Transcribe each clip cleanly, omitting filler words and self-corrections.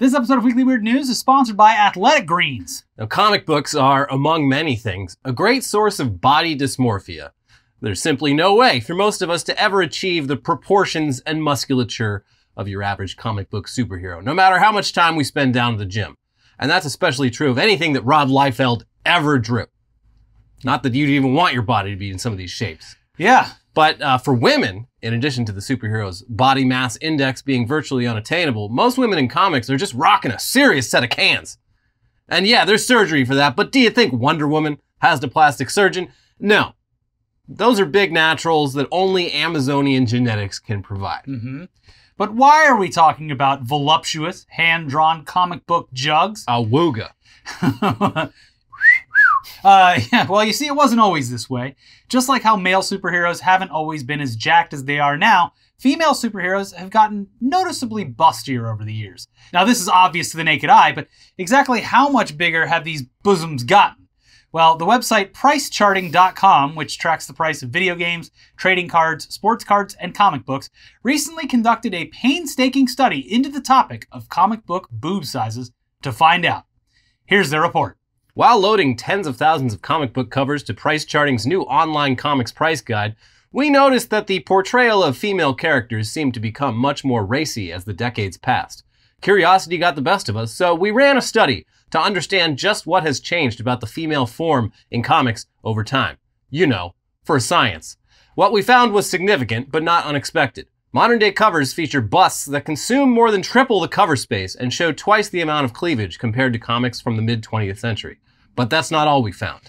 This episode of Weekly Weird News is sponsored by Athletic Greens. Now, comic books are, among many things, a great source of body dysmorphia. There's simply no way for most of us to ever achieve the proportions and musculature of your average comic book superhero, no matter how much time we spend down at the gym. And that's especially true of anything that Rob Liefeld ever drew. Not that you'd even want your body to be in some of these shapes. Yeah. But for women, in addition to the superhero's body mass index being virtually unattainable, most women in comics are just rocking a serious set of cans. And yeah, there's surgery for that, but do you think Wonder Woman has the plastic surgeon? No. Those are big naturals that only Amazonian genetics can provide. Mm-hmm. But why are we talking about voluptuous, hand-drawn comic book jugs? Awooga. Well, you see, it wasn't always this way. Just like how male superheroes haven't always been as jacked as they are now, female superheroes have gotten noticeably bustier over the years. Now, this is obvious to the naked eye, but exactly how much bigger have these bosoms gotten? Well, the website PriceCharting.com, which tracks the price of video games, trading cards, sports cards, and comic books, recently conducted a painstaking study into the topic of comic book boob sizes to find out. Here's their report. While loading tens of thousands of comic book covers to PriceCharting's new online comics price guide, we noticed that the portrayal of female characters seemed to become much more racy as the decades passed. Curiosity got the best of us, so we ran a study to understand just what has changed about the female form in comics over time. You know, for science. What we found was significant, but not unexpected. Modern-day covers feature busts that consume more than triple the cover space and show twice the amount of cleavage compared to comics from the mid-20th century. But that's not all we found.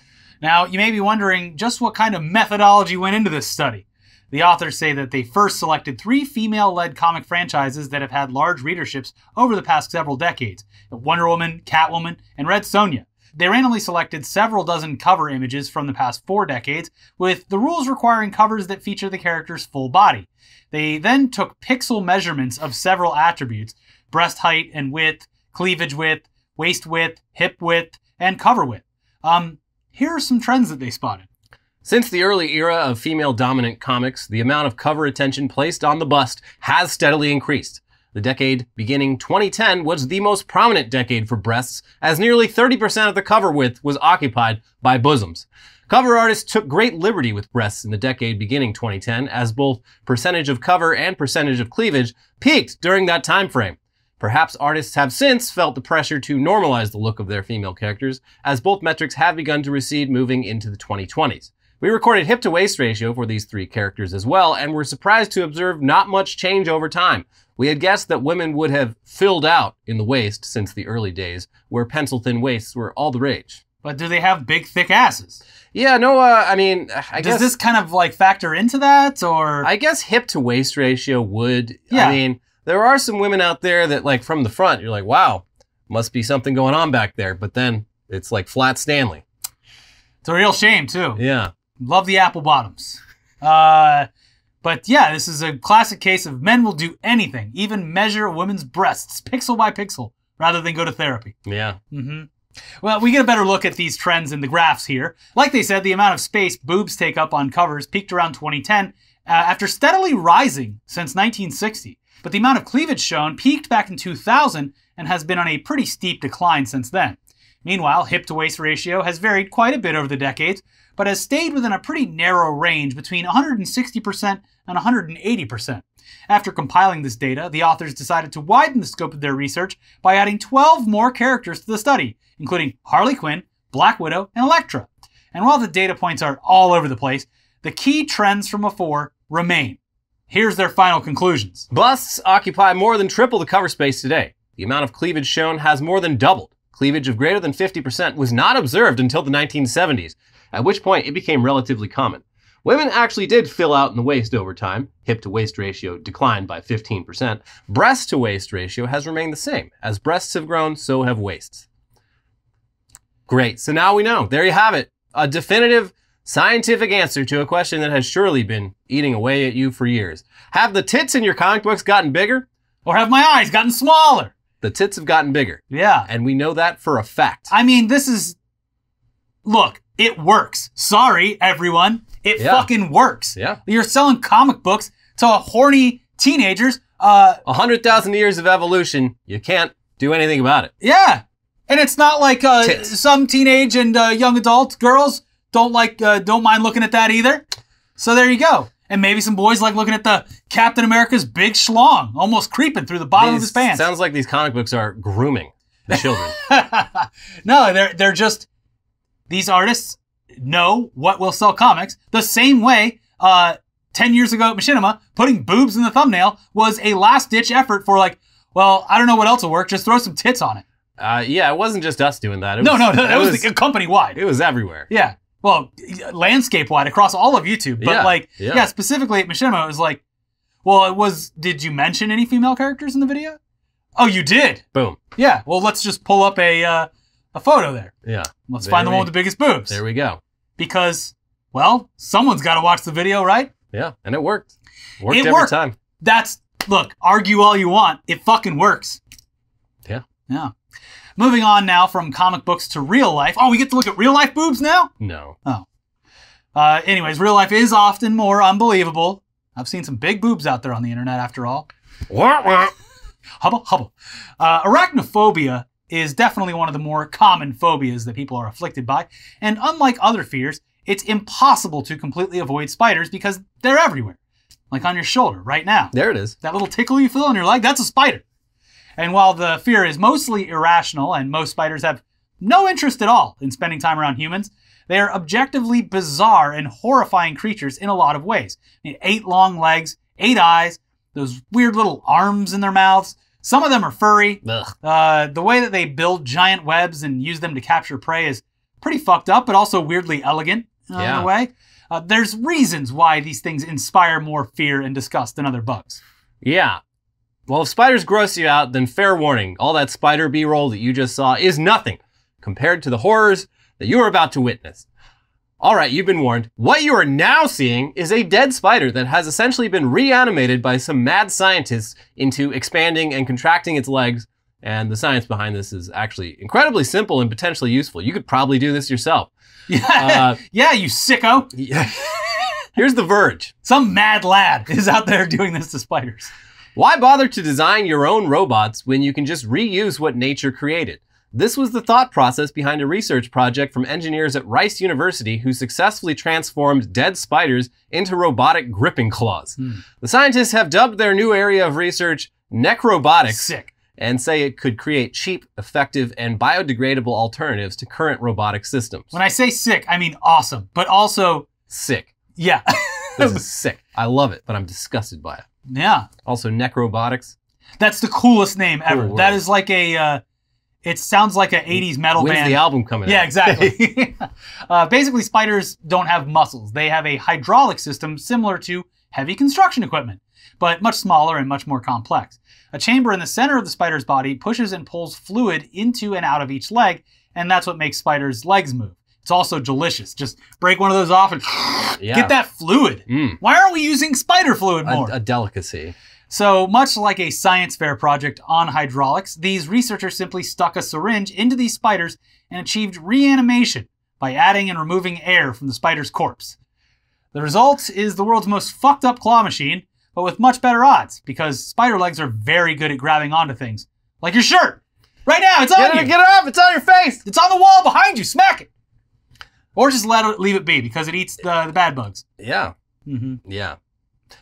Now, you may be wondering just what kind of methodology went into this study. The authors say that they first selected 3 female-led comic franchises that have had large readerships over the past several decades: Wonder Woman, Catwoman, and Red Sonja. They randomly selected several dozen cover images from the past 4 decades, with the rules requiring covers that feature the character's full body. They then took pixel measurements of several attributes: breast height and width, cleavage width, waist width, hip width, and cover width. Here are some trends that they spotted. Since the early era of female-dominant comics, the amount of cover attention placed on the bust has steadily increased. The decade beginning 2010 was the most prominent decade for breasts, as nearly 30% of the cover width was occupied by bosoms. Cover artists took great liberty with breasts in the decade beginning 2010, as both percentage of cover and percentage of cleavage peaked during that time frame. Perhaps artists have since felt the pressure to normalize the look of their female characters, as both metrics have begun to recede moving into the 2020s. We recorded hip-to-waist ratio for these 3 characters as well, and were surprised to observe not much change over time. We had guessed that women would have filled out in the waist since the early days, where pencil-thin waists were all the rage. But do they have big, thick asses? Yeah, no, I mean, I guess... Does this kind of, like, factor into that, or...? I guess hip-to-waist ratio would, yeah. I mean... There are some women out there that, like, from the front, you're like, wow, must be something going on back there. But then it's like flat Stanley. It's a real shame, too. Yeah. Love the apple bottoms. But yeah, this is a classic case of men will do anything, even measure a woman's breasts pixel by pixel, rather than go to therapy. Yeah. Mm-hmm. Well, we get a better look at these trends in the graphs here. Like they said, the amount of space boobs take up on covers peaked around 2010 after steadily rising since 1960. But the amount of cleavage shown peaked back in 2000 and has been on a pretty steep decline since then. Meanwhile, hip-to-waist ratio has varied quite a bit over the decades, but has stayed within a pretty narrow range between 160% and 180%. After compiling this data, the authors decided to widen the scope of their research by adding 12 more characters to the study, including Harley Quinn, Black Widow, and Elektra. And while the data points are all over the place, the key trends from before remain. Here's their final conclusions. Busts occupy more than triple the cover space today. The amount of cleavage shown has more than doubled. Cleavage of greater than 50% was not observed until the 1970s, at which point it became relatively common. Women actually did fill out in the waist over time. Hip-to-waist ratio declined by 15%. Breast-to-waist ratio has remained the same. As breasts have grown, so have waists. Great, so now we know. There you have it. A definitive scientific answer to a question that has surely been eating away at you for years. Have the tits in your comic books gotten bigger? Or have my eyes gotten smaller? The tits have gotten bigger. Yeah. And we know that for a fact. I mean, this is... Look, it works. Sorry, everyone. It fucking works. Yeah. You're selling comic books to horny teenagers. 100,000 years of evolution. You can't do anything about it. Yeah. And it's not like some teenage and young adult girls don't mind looking at that either. So there you go. And maybe some boys like looking at the Captain America's big schlong almost creeping through the bottom of his pants. Sounds like these comic books are grooming the children. No, they're just, these artists know what will sell comics. The same way 10 years ago at Machinima, putting boobs in the thumbnail was a last-ditch effort for like, well, I don't know what else will work. Just throw some tits on it. Yeah, it wasn't just us doing that. It was company-wide. It was everywhere. Yeah. Well, landscape-wide across all of YouTube. But specifically at Machinima, it was like, well, it was, did you mention any female characters in the video? Oh, you did. Boom. Yeah. Well, let's just pull up a photo there. Yeah. Let's find the one with the biggest boobs. There we go. Because, well, someone's got to watch the video, right? Yeah. And it worked. It worked every time. That's, look, argue all you want. It fucking works. Yeah. Yeah. Moving on now from comic books to real life. Oh, we get to look at real life boobs now? No. Oh. Anyways, real life is often more unbelievable. I've seen some big boobs out there on the internet after all. What? Hubble, hubble. Arachnophobia is definitely one of the more common phobias that people are afflicted by. And unlike other fears, it's impossible to completely avoid spiders because they're everywhere. Like on your shoulder right now. There it is. That little tickle you feel on your leg, that's a spider. And while the fear is mostly irrational and most spiders have no interest at all in spending time around humans, they are objectively bizarre and horrifying creatures in a lot of ways. I mean, 8 long legs, 8 eyes, those weird little arms in their mouths. Some of them are furry. The way that they build giant webs and use them to capture prey is pretty fucked up, but also weirdly elegant in a way. There's reasons why these things inspire more fear and disgust than other bugs. Yeah. Well, if spiders gross you out, then fair warning, all that spider B-roll that you just saw is nothing compared to the horrors that you are about to witness. All right, you've been warned. What you are now seeing is a dead spider that has essentially been reanimated by some mad scientists into expanding and contracting its legs. And the science behind this is actually incredibly simple and potentially useful. You could probably do this yourself. Yeah, yeah, you sicko. Yeah. Here's The Verge. Some mad lad is out there doing this to spiders. Why bother to design your own robots when you can just reuse what nature created? This was the thought process behind a research project from engineers at Rice University who successfully transformed dead spiders into robotic gripping claws. The scientists have dubbed their new area of research necrobotics. Sick. And say it could create cheap, effective, and biodegradable alternatives to current robotic systems. When I say sick, I mean awesome, but also... sick. Yeah. This is sick. I love it, but I'm disgusted by it. Yeah. Also, necrobotics. That's the coolest name ever. Cool. That is like a, it sounds like an 80s metal band. When's the album coming out? Yeah, exactly. Basically, spiders don't have muscles. They have a hydraulic system similar to heavy construction equipment, but much smaller and much more complex. A chamber in the center of the spider's body pushes and pulls fluid into and out of each leg, and that's what makes spiders' legs move. It's also delicious. Just break one of those off and get that fluid. Why aren't we using spider fluid more? A delicacy. So much like a science fair project on hydraulics, these researchers simply stuck a syringe into these spiders and achieved reanimation by adding and removing air from the spider's corpse. The result is the world's most fucked up claw machine, but with much better odds because spider legs are very good at grabbing onto things. Like your shirt. Right now, it's on you. Get it off. It's on your face. It's on the wall behind you. Smack it. Or just leave it be because it eats the bad bugs. Yeah. Mm-hmm. Yeah.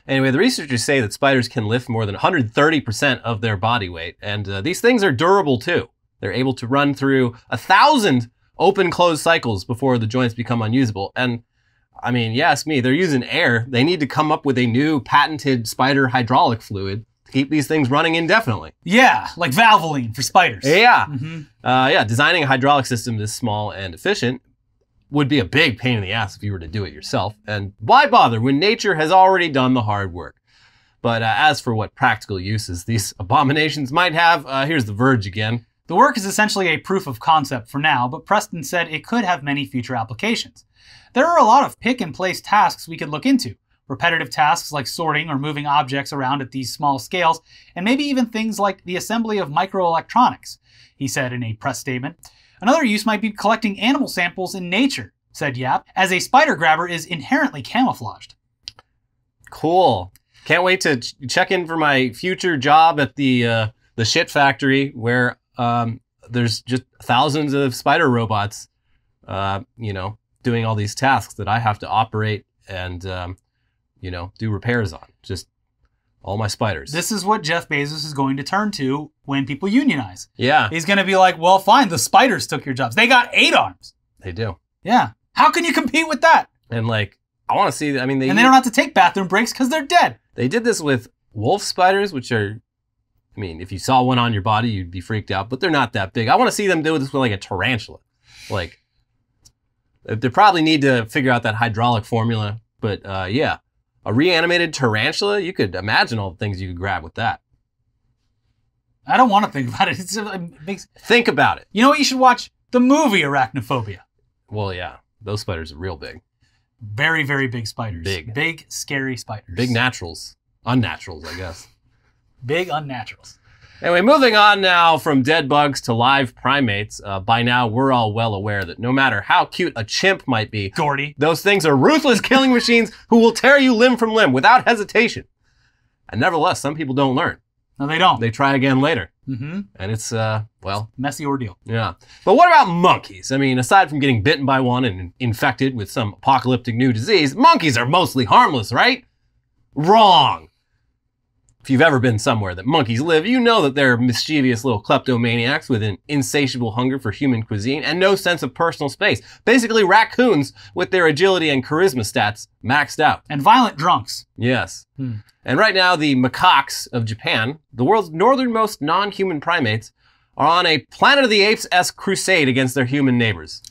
Anyway, the researchers say that spiders can lift more than 130% of their body weight. And these things are durable too. They're able to run through 1,000 open-close cycles before the joints become unusable. And I mean, you ask me, they're using air. They need to come up with a new patented spider hydraulic fluid to keep these things running indefinitely. Yeah, like Valvoline for spiders. Yeah. Mm-hmm. Designing a hydraulic system this small and efficient would be a big pain in the ass if you were to do it yourself. And why bother when nature has already done the hard work? But as for what practical uses these abominations might have, here's The Verge again. The work is essentially a proof of concept for now, but Preston said it could have many future applications. There are a lot of pick-and-place tasks we could look into. Repetitive tasks like sorting or moving objects around at these small scales, and maybe even things like the assembly of microelectronics, he said in a press statement. Another use might be collecting animal samples in nature, said Yap, as a spider grabber is inherently camouflaged. Cool. Can't wait to check in for my future job at the shit factory where there's just thousands of spider robots, you know, doing all these tasks that I have to operate and, you know, do repairs on. Just all my spiders. This is what Jeff Bezos is going to turn to when people unionize. Yeah. He's going to be like, well, fine, the spiders took your jobs. They got 8 arms. They do. Yeah. How can you compete with that? And like, I want to see, I mean, they don't have to take bathroom breaks because they're dead. They did this with wolf spiders, which are, I mean, if you saw one on your body, you'd be freaked out, but they're not that big. I want to see them do this with like a tarantula. Like, they probably need to figure out that hydraulic formula, but yeah. A reanimated tarantula, you could imagine all the things you could grab with that. I don't want to think about it. It's, it makes... Think about it. You know what? You should watch the movie Arachnophobia. Well, yeah. Those spiders are real big. Very, very big spiders. Big. Big, scary spiders. Big naturals. Unnaturals, I guess. Big unnaturals. Anyway, moving on now from dead bugs to live primates. By now, we're all well aware that no matter how cute a chimp might be, Gordy, those things are ruthless killing machines who will tear you limb from limb without hesitation. And nevertheless, some people don't learn. No, they don't. They try again later. Mm-hmm. And it's, well... It's a messy ordeal. Yeah. But what about monkeys? I mean, aside from getting bitten by one and infected with some apocalyptic new disease, monkeys are mostly harmless, right? Wrong. If you've ever been somewhere that monkeys live, you know that they're mischievous little kleptomaniacs with an insatiable hunger for human cuisine and no sense of personal space. Basically raccoons with their agility and charisma stats maxed out. And violent drunks. Yes. Hmm. And right now, the macaques of Japan, the world's northernmost non-human primates, are on a Planet of the Apes-esque crusade against their human neighbors.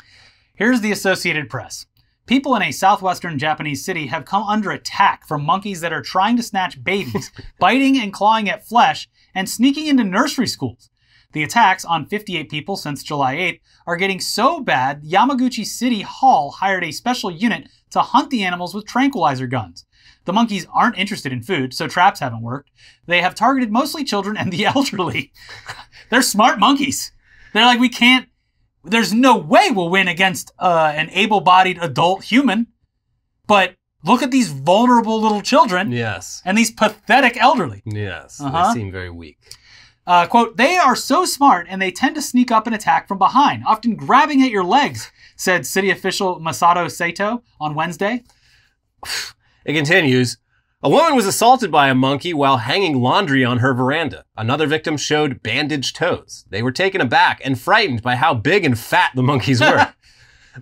Here's the Associated Press. People in a southwestern Japanese city have come under attack from monkeys that are trying to snatch babies, biting and clawing at flesh, and sneaking into nursery schools. The attacks on 58 people since July 8th are getting so bad, Yamaguchi City Hall hired a special unit to hunt the animals with tranquilizer guns. The monkeys aren't interested in food, so traps haven't worked. They have targeted mostly children and the elderly. They're smart monkeys. They're like, we can't... There's no way we'll win against an able-bodied adult human, but look at these vulnerable little children. Yes. And these pathetic elderly. Yes, they seem very weak. Quote, they are so smart and they tend to sneak up and attack from behind, often grabbing at your legs, said city official Masato Sato on Wednesday. It continues. A woman was assaulted by a monkey while hanging laundry on her veranda. Another victim showed bandaged toes. They were taken aback and frightened by how big and fat the monkeys were.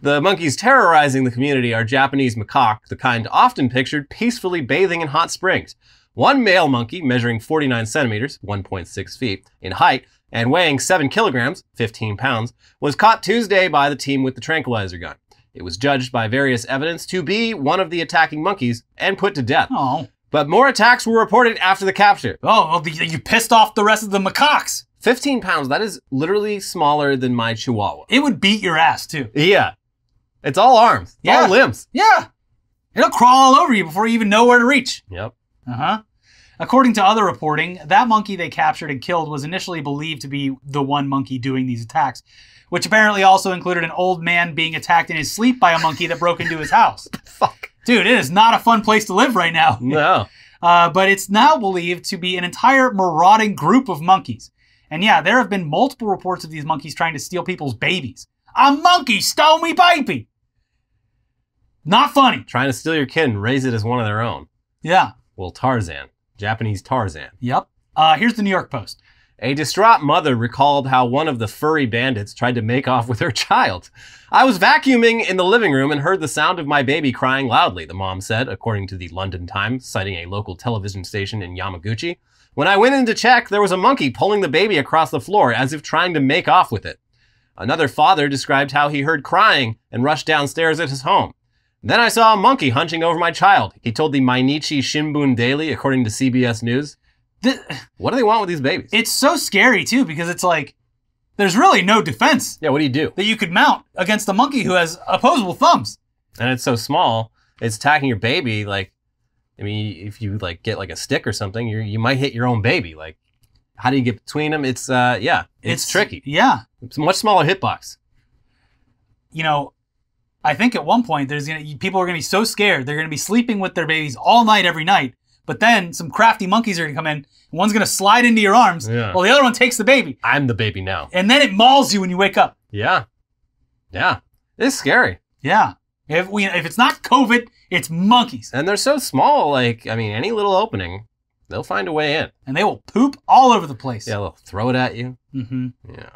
The monkeys terrorizing the community are Japanese macaque, the kind often pictured peacefully bathing in hot springs. One male monkey measuring 49 centimeters, 1.6 feet, in height and weighing 7 kilograms, 15 pounds, was caught Tuesday by the team with the tranquilizer gun. It was judged by various evidence to be one of the attacking monkeys and put to death. Oh. But more attacks were reported after the capture. Oh, well, you pissed off the rest of the macaques. 15 pounds, that is literally smaller than my chihuahua. It would beat your ass, too. Yeah. It's all arms. Yeah. All limbs. Yeah. It'll crawl all over you before you even know where to reach. Yep. Uh-huh. According to other reporting, that monkey they captured and killed was initially believed to be the one monkey doing these attacks, which apparently also included an old man being attacked in his sleep by a monkey that broke into his house. Fuck. Dude, it is not a fun place to live right now. No. But it's now believed to be an entire marauding group of monkeys. And yeah, there have been multiple reports of these monkeys trying to steal people's babies. A monkey stole me baby! Not funny. Trying to steal your kid and raise it as one of their own. Yeah. Well, Tarzan. Japanese Tarzan. Yep. Here's the New York Post. A distraught mother recalled how one of the furry bandits tried to make off with her child. I was vacuuming in the living room and heard the sound of my baby crying loudly, the mom said, according to the London Times, citing a local television station in Yamaguchi. When I went in to check, there was a monkey pulling the baby across the floor as if trying to make off with it. Another father described how he heard crying and rushed downstairs at his home. Then I saw a monkey hunching over my child, he told the Mainichi Shimbun daily, according to CBS News. What do they want with these babies? It's so scary, too, because it's like, there's really no defense. Yeah, what do you do? That you could mount against a monkey who has opposable thumbs. And it's so small, it's attacking your baby, like, I mean, if you, like, get, like, a stick or something, you might hit your own baby. Like, how do you get between them? It's, yeah, it's tricky. Yeah. It's a much smaller hitbox. You know, I think at one point, people are going to be so scared, they're going to be sleeping with their babies all night, every night, But then some crafty monkeys are gonna come in. One's gonna slide into your arms while the other one takes the baby. I'm the baby now. And then it mauls you when you wake up. Yeah. Yeah. It's scary. Yeah. If it's not COVID, it's monkeys. And they're so small, like, I mean, any little opening, they'll find a way in. And they will poop all over the place. Yeah, they'll throw it at you. Mm-hmm. Yeah.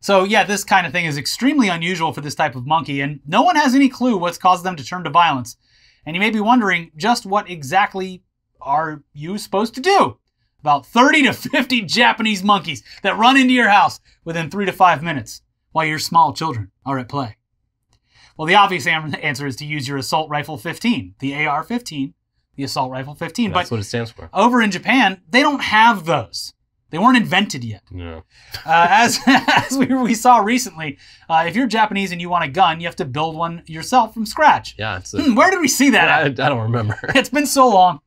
So yeah, this kind of thing is extremely unusual for this type of monkey, and no one has any clue what's caused them to turn to violence. And you may be wondering, just what exactly are you supposed to do? About 30 to 50 Japanese monkeys that run into your house within 3 to 5 minutes while your small children are at play. Well, the obvious answer is to use your assault rifle 15, the AR-15, the assault rifle 15. That's what it stands for. Over in Japan, they don't have those. They weren't invented yet. No. as we saw recently, if you're Japanese and you want a gun, you have to build one yourself from scratch. Yeah. It's a, where did we see that at? I don't remember. It's been so long.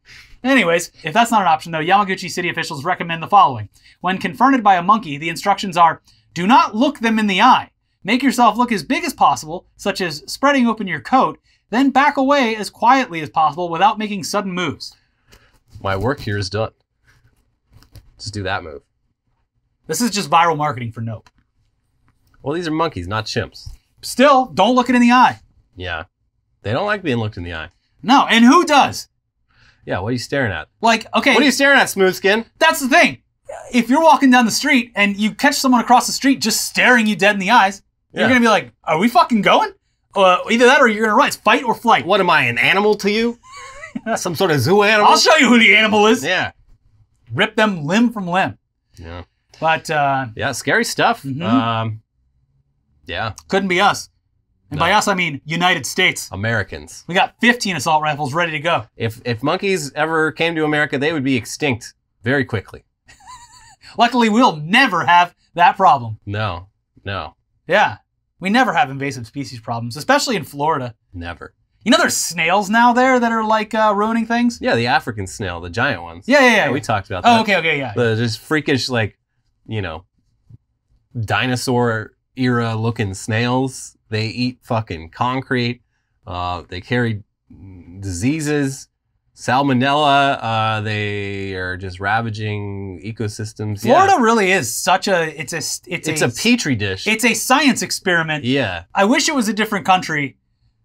Anyways, if that's not an option, though, Yamaguchi city officials recommend the following. When confronted by a monkey, the instructions are, do not look them in the eye. Make yourself look as big as possible, such as spreading open your coat, then back away as quietly as possible without making sudden moves. My work here is done. Just do that move. This is just viral marketing for Nope. Well, these are monkeys, not chimps. Still, don't look it in the eye. Yeah. They don't like being looked in the eye. No, and who does? Yeah, what are you staring at? Like, okay. What are you staring at, smooth skin? That's the thing. If you're walking down the street and you catch someone across the street just staring you dead in the eyes, you're going to be like, are we fucking going? Either that or you're going to run. It's fight or flight. What am I, an animal to you? Some sort of zoo animal? I'll show you who the animal is. Yeah. Rip them limb from limb. Yeah. But yeah, scary stuff. Mm-hmm. Yeah. Couldn't be us. And by us, I mean United States. Americans. We got 15 assault rifles ready to go. If monkeys ever came to America, they would be extinct very quickly. Luckily, we'll never have that problem. No, no. Yeah. We never have invasive species problems, especially in Florida. Never. You know there's snails now there that are like ruining things? Yeah, the African snail, the giant ones. Yeah. We talked about that. Oh, okay, yeah. The just freakish, like, you know, dinosaur-era looking snails. They eat fucking concrete. They carry diseases. Salmonella, they are just ravaging ecosystems. Florida really is such a, it's a petri dish. It's a science experiment. Yeah. I wish it was a different country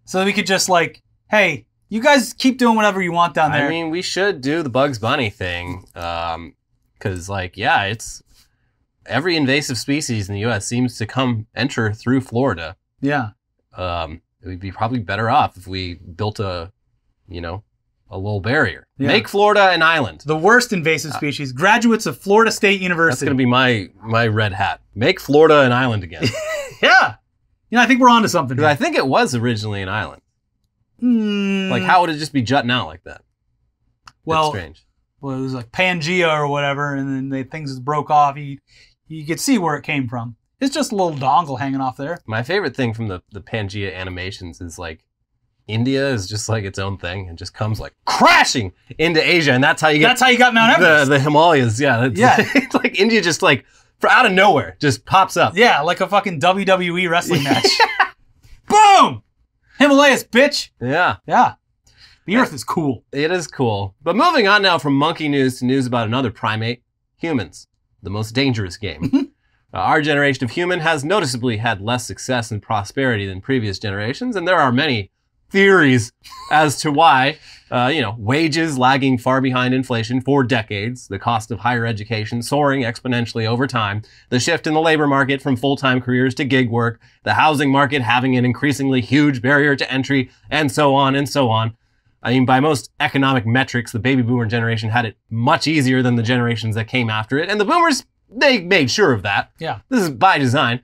so that we could just like, hey, you guys keep doing whatever you want down there. I mean, we should do the Bugs Bunny thing. Cause like, yeah, it's every invasive species in the US seems to enter through Florida. Yeah. We'd be probably better off if we built a, you know, a little barrier. Yeah. Make Florida an island. The worst invasive species. Graduates of Florida State University. That's going to be my red hat. Make Florida an island again. Yeah. You know, I think we're onto something. I think it was originally an island. Mm. Like, how would it just be jutting out like that? Well, that's strange. Well, it was like Pangea or whatever, and then things broke off. You could see where it came from. It's just a little dongle hanging off there. My favorite thing from the Pangea animations is like, India is just like its own thing and just comes like crashing into Asia, and that's how you get. That's how you got Mount Everest. The Himalayas, yeah. It's like India just like out of nowhere just pops up. Yeah, like a fucking WWE wrestling match. Boom! Himalayas, bitch. Yeah, yeah. The Earth is cool. It is cool. But moving on now from monkey news to news about another primate, humans, the most dangerous game. Our generation of human has noticeably had less success and prosperity than previous generations, and there are many theories as to why, you know, wages lagging far behind inflation for decades, the cost of higher education soaring exponentially over time, the shift in the labor market from full-time careers to gig work, the housing market having an increasingly huge barrier to entry, and so on and so on. I mean, by most economic metrics, the baby boomer generation had it much easier than the generations that came after it. And the boomers, they made sure of that. Yeah. This is by design.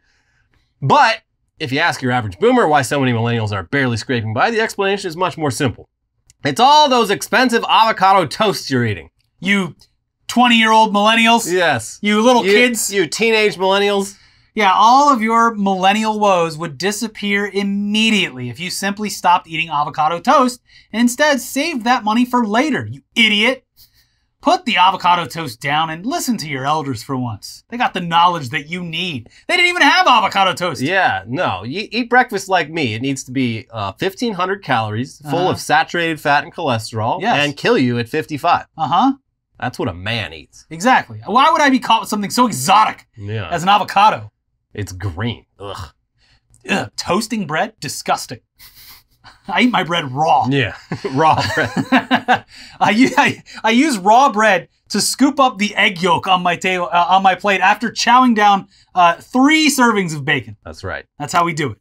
But if you ask your average boomer why so many millennials are barely scraping by, the explanation is much more simple. It's all those expensive avocado toasts you're eating. You 20-year-old millennials. Yes. You little kids. You teenage millennials. Yeah, all of your millennial woes would disappear immediately if you simply stopped eating avocado toast and instead saved that money for later, you idiot. Put the avocado toast down and listen to your elders for once. They got the knowledge that you need. They didn't even have avocado toast. Yeah, no. You eat breakfast like me. It needs to be 1,500 calories, full of saturated fat and cholesterol, and kill you at 55. Uh-huh. That's what a man eats. Exactly. Why would I be caught with something so exotic as an avocado? It's green. Ugh. Ugh. Toasting bread? Disgusting. I eat my bread raw. Yeah, raw bread. I use raw bread to scoop up the egg yolk on my table, on my plate after chowing down 3 servings of bacon. That's right. That's how we do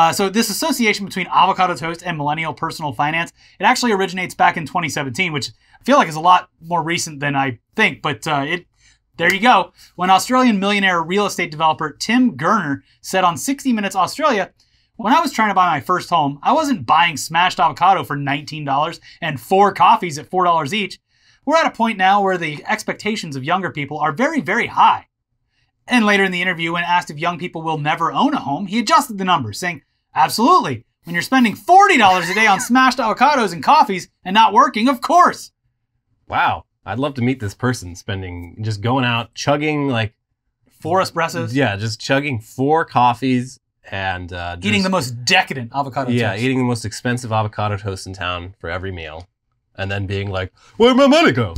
it. So this association between avocado toast and millennial personal finance, it actually originates back in 2017, which I feel like is a lot more recent than I think, but there you go. When Australian millionaire real estate developer Tim Gurner said on 60 Minutes Australia, "When I was trying to buy my first home, I wasn't buying smashed avocado for $19 and 4 coffees at $4 each. We're at a point now where the expectations of younger people are very, very high." And later in the interview, when asked if young people will never own a home, he adjusted the numbers, saying, "Absolutely. When you're spending $40 a day on smashed avocados and coffees and not working, of course." Wow. I'd love to meet this person spending, just going out, chugging like... 4 espressos? Yeah, just chugging 4 coffees. And eating the most decadent avocado toast. Yeah, eating the most expensive avocado toast in town for every meal. And then being like, "Where'd my money go?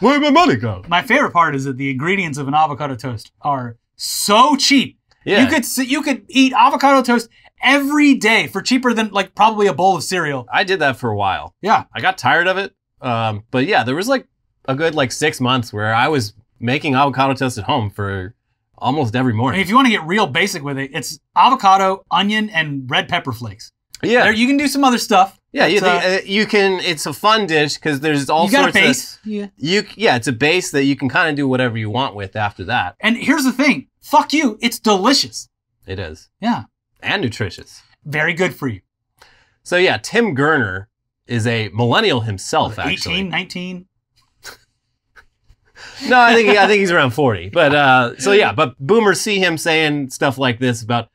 Where'd my money go?" My favorite part is that the ingredients of an avocado toast are so cheap. Yeah. You could eat avocado toast every day for cheaper than like probably a bowl of cereal. I did that for a while. Yeah. I got tired of it. But yeah, there was like a good like 6 months where I was making avocado toast at home for almost every morning. I mean, if you want to get real basic with it, it's avocado, onion, and red pepper flakes. Yeah. There, you can do some other stuff. Yeah, you can. It's a fun dish because there's all sorts of... You got a base. Yeah, it's a base that you can kind of do whatever you want with after that. And here's the thing. Fuck you. It's delicious. It is. Yeah. And nutritious. Very good for you. So yeah, Tim Gurner is a millennial himself, actually. 18, 19... No, I think he's around 40. But so yeah, but boomers see him saying stuff like this about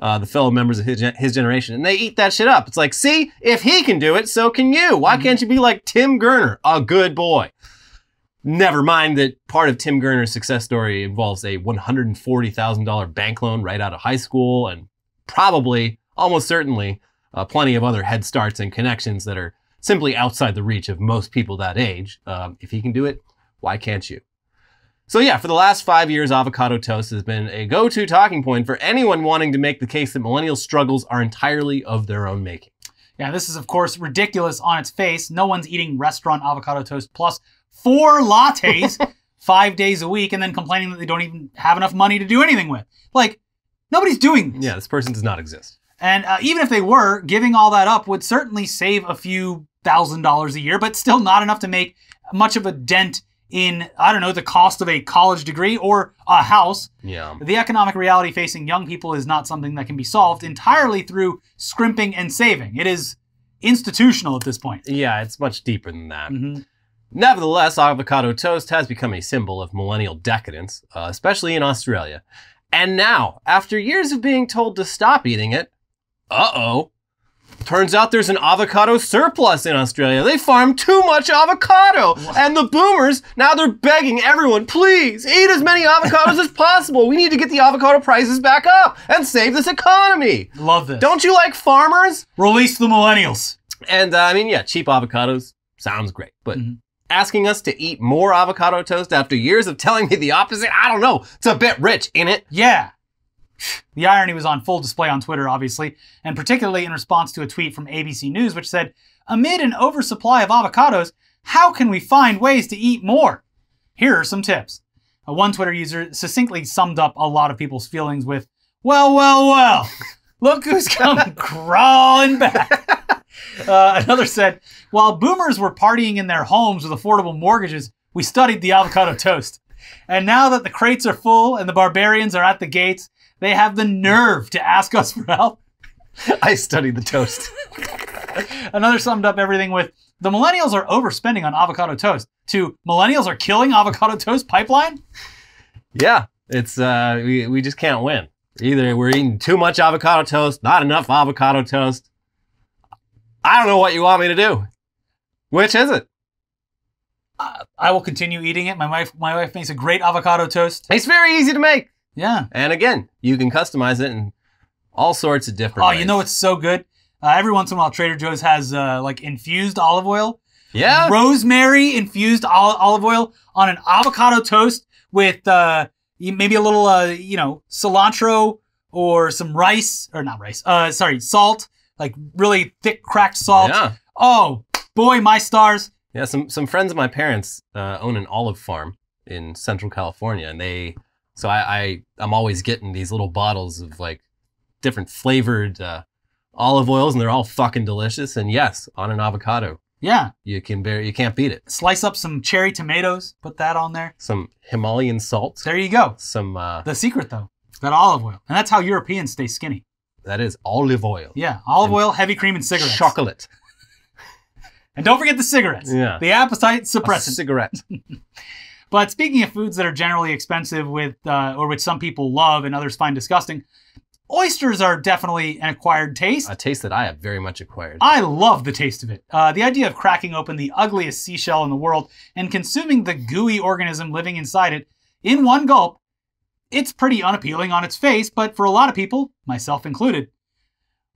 the fellow members of his generation, and they eat that shit up. It's like, see, if he can do it, so can you. Why can't you be like Tim Gurner, a good boy? Never mind that part of Tim Gurner's success story involves a $140,000 bank loan right out of high school, and probably, almost certainly, plenty of other head starts and connections that are simply outside the reach of most people that age. If he can do it, why can't you? So yeah, for the last 5 years, avocado toast has been a go-to talking point for anyone wanting to make the case that millennial struggles are entirely of their own making. Yeah, this is, of course, ridiculous on its face. No one's eating restaurant avocado toast plus 4 lattes 5 days a week and then complaining that they don't even have enough money to do anything with. Like, nobody's doing this. Yeah, this person does not exist. And even if they were, giving all that up would certainly save a few $1,000s a year, but still not enough to make much of a dent in, I don't know, the cost of a college degree or a house. Yeah. The economic reality facing young people is not something that can be solved entirely through scrimping and saving. It is institutional at this point. Yeah, it's much deeper than that. Mm-hmm. Nevertheless, avocado toast has become a symbol of millennial decadence, especially in Australia. And now, after years of being told to stop eating it, uh-oh, turns out there's an avocado surplus in Australia. They farm too much avocado. What? And the boomers, now they're begging everyone, please eat as many avocados as possible. We need to get the avocado prices back up and save this economy. Love this. Don't you like farmers? Release the millennials. And I mean, yeah, cheap avocados sounds great, but asking us to eat more avocado toast after years of telling me the opposite, I don't know. It's a bit rich, ain't it? Yeah. The irony was on full display on Twitter, obviously, and particularly in response to a tweet from ABC News, which said, "Amid an oversupply of avocados, how can we find ways to eat more? Here are some tips." One Twitter user succinctly summed up a lot of people's feelings with, "Well, well, well, look who's come crawling back." Another said, "While boomers were partying in their homes with affordable mortgages, we studied the avocado toast. And now that the crates are full and the barbarians are at the gates, they have the nerve to ask us for help." I studied the toast. Another summed up everything with, "The millennials are overspending on avocado toast," to "Millennials are killing avocado toast pipeline." Yeah, it's we just can't win. Either we're eating too much avocado toast, not enough avocado toast. I don't know what you want me to do. Which is it? I will continue eating it. My wife makes a great avocado toast. It's very easy to make. Yeah. And again, you can customize it in all sorts of different ways. Oh, you know what's so good? Every once in a while, Trader Joe's has like infused olive oil. Yeah. Rosemary infused olive oil on an avocado toast with maybe a little, you know, cilantro or some rice, or not rice, sorry, salt, like really thick cracked salt. Yeah. Oh, boy, my stars. Yeah, some friends of my parents own an olive farm in Central California, and they, so I'm always getting these little bottles of like different flavored olive oils, and they're all fucking delicious. And yes, on an avocado. Yeah. You can't beat it. Slice up some cherry tomatoes, put that on there. Some Himalayan salt. There you go. Some. The secret though, that olive oil. And that's how Europeans stay skinny. That is olive oil. Yeah, olive oil, heavy cream, and cigarettes. Chocolate. And don't forget the cigarettes. Yeah. The appetite suppressant. A cigarette. But speaking of foods that are generally expensive with, or which some people love and others find disgusting, oysters are definitely an acquired taste. A taste that I have very much acquired. I love the taste of it. The idea of cracking open the ugliest seashell in the world and consuming the gooey organism living inside it in one gulp, it's pretty unappealing on its face, but for a lot of people, myself included,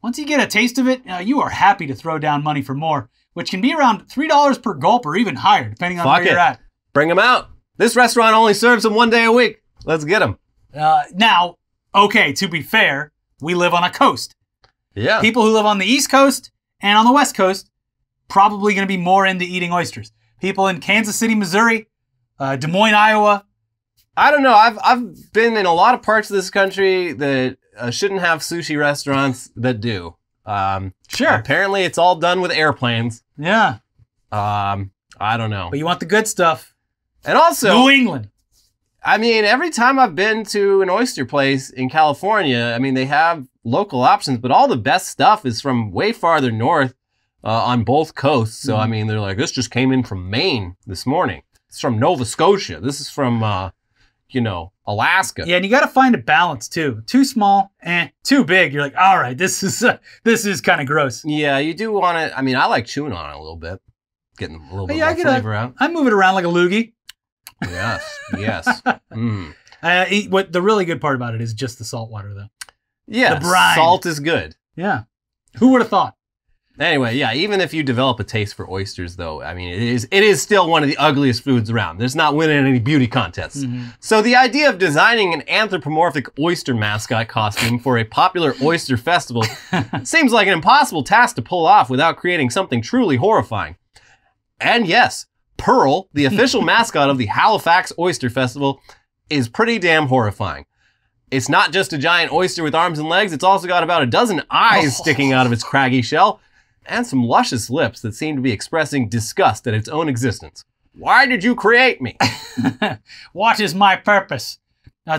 once you get a taste of it, you are happy to throw down money for more, which can be around $3 per gulp or even higher, depending on where you're at. Bring them out. This restaurant only serves them one day a week. Let's get them. Now, okay, to be fair, we live on a coast. Yeah. People who live on the East Coast and on the West Coast, probably going to be more into eating oysters. People in Kansas City, Missouri, Des Moines, Iowa. I don't know. I've been in a lot of parts of this country that shouldn't have sushi restaurants that do. Sure. Apparently it's all done with airplanes. Yeah. I don't know. But you want the good stuff. And also New England. I mean, every time I've been to an oyster place in California, I mean, they have local options, but all the best stuff is from way farther north on both coasts. So, I mean, they're like, this just came in from Maine this morning. It's from Nova Scotia. This is from, you know, Alaska. Yeah, and you got to find a balance too. Too small and too big. You're like, all right, this is kind of gross. Yeah, you do want to. I mean, I like chewing on it a little bit, getting a little bit of flavor out. I move it around like a loogie. Yes, yes. Mm. What the really good part about it is just the salt water, though. Yeah, the brine. Salt is good. Yeah. Who would have thought? Anyway, yeah. Even if you develop a taste for oysters, though, I mean, it is still one of the ugliest foods around. There's not winning any beauty contests. Mm-hmm. So the idea of designing an anthropomorphic oyster mascot costume for a popular oyster festival seems like an impossible task to pull off without creating something truly horrifying. And yes, Pearl, the official mascot of the Halifax Oyster Festival, is pretty damn horrifying. It's not just a giant oyster with arms and legs. It's also got about a dozen eyes sticking out of its craggy shell, and some luscious lips that seem to be expressing disgust at its own existence. Why did you create me? What is my purpose?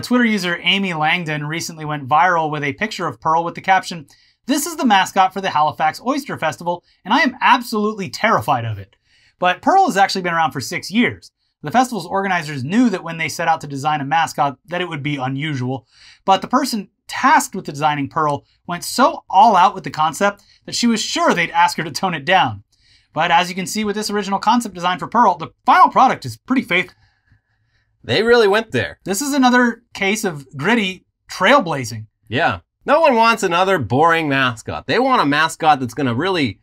Twitter user Amy Langdon recently went viral with a picture of Pearl with the caption, "This is the mascot for the Halifax Oyster Festival, and I am absolutely terrified of it." But Pearl has actually been around for 6 years. The festival's organizers knew that when they set out to design a mascot that it would be unusual, but the person tasked with designing Pearl went so all out with the concept that she was sure they'd ask her to tone it down. But as you can see with this original concept design for Pearl, the final product is pretty faithful. They really went there. This is another case of gritty trailblazing. Yeah. No one wants another boring mascot. They want a mascot that's going to really